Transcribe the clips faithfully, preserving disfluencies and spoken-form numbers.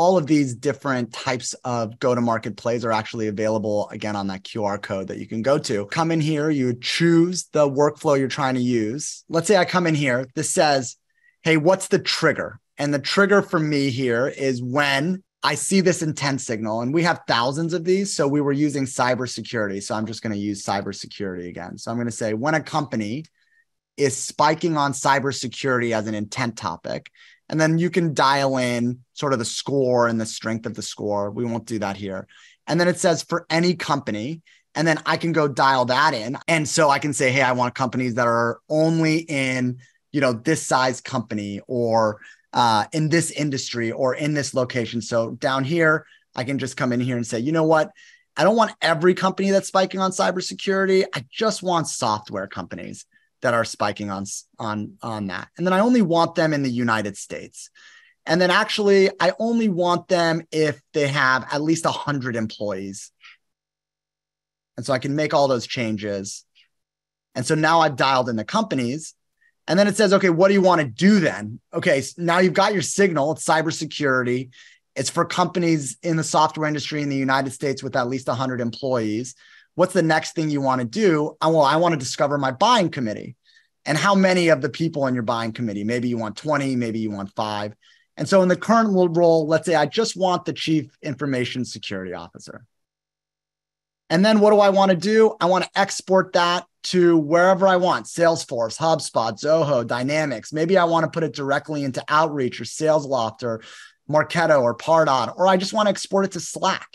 all of these different types of go-to-market plays are actually available, again, on that Q R code that you can go to. Come in here, you choose the workflow you're trying to use. Let's say I come in here, this says, hey, what's the trigger? And the trigger for me here is when I see this intent signal, and we have thousands of these. So we were using cybersecurity. So I'm just going to use cybersecurity again. So I'm going to say when a company is spiking on cybersecurity as an intent topic, and then you can dial in sort of the score and the strength of the score. We won't do that here. And then it says for any company, and then I can go dial that in. And so I can say, hey, I want companies that are only in, you know, this size company, or Uh, in this industry, or in this location. So down here, I can just come in here and say, you know what? I don't want every company that's spiking on cybersecurity. I just want software companies that are spiking on, on, on that. And then I only want them in the United States. And then actually, I only want them if they have at least one hundred employees. And so I can make all those changes. And so now I've dialed in the companies. And then it says, okay, what do you want to do then? Okay, so now you've got your signal. It's cybersecurity. It's for companies in the software industry in the United States with at least one hundred employees. What's the next thing you want to do? Well, I want to discover my buying committee. And how many of the people in your buying committee? Maybe you want twenty, maybe you want five. And so in the current role, let's say I just want the chief information security officer. And then what do I want to do? I want to export that to wherever I want, Salesforce, HubSpot, Zoho, Dynamics. Maybe I want to put it directly into Outreach or SalesLoft or Marketo or Pardot, or I just want to export it to Slack.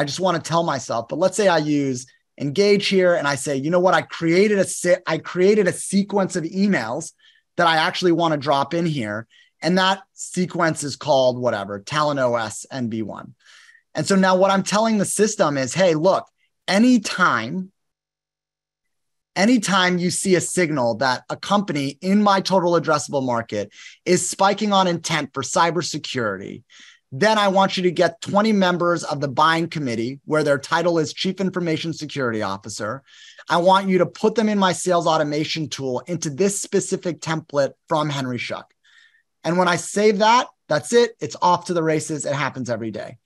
I just want to tell myself, but let's say I use Engage here and I say, you know what, I created a, se- I created a sequence of emails that I actually want to drop in here. And that sequence is called whatever, Talent O S N B one. And so now what I'm telling the system is, hey, look, anytime Anytime you see a signal that a company in my total addressable market is spiking on intent for cybersecurity, then I want you to get twenty members of the buying committee where their title is Chief Information Security Officer. I want you to put them in my sales automation tool into this specific template from Henry Schuck. And when I save that, that's it. It's off to the races. It happens every day.